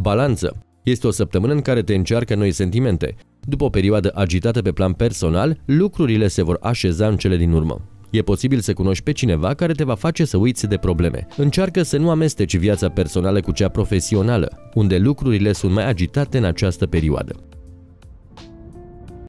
Balanță. Este o săptămână în care te încearcă noi sentimente. După o perioadă agitată pe plan personal, lucrurile se vor așeza în cele din urmă. E posibil să cunoști pe cineva care te va face să uiți de probleme. Încearcă să nu amesteci viața personală cu cea profesională, unde lucrurile sunt mai agitate în această perioadă.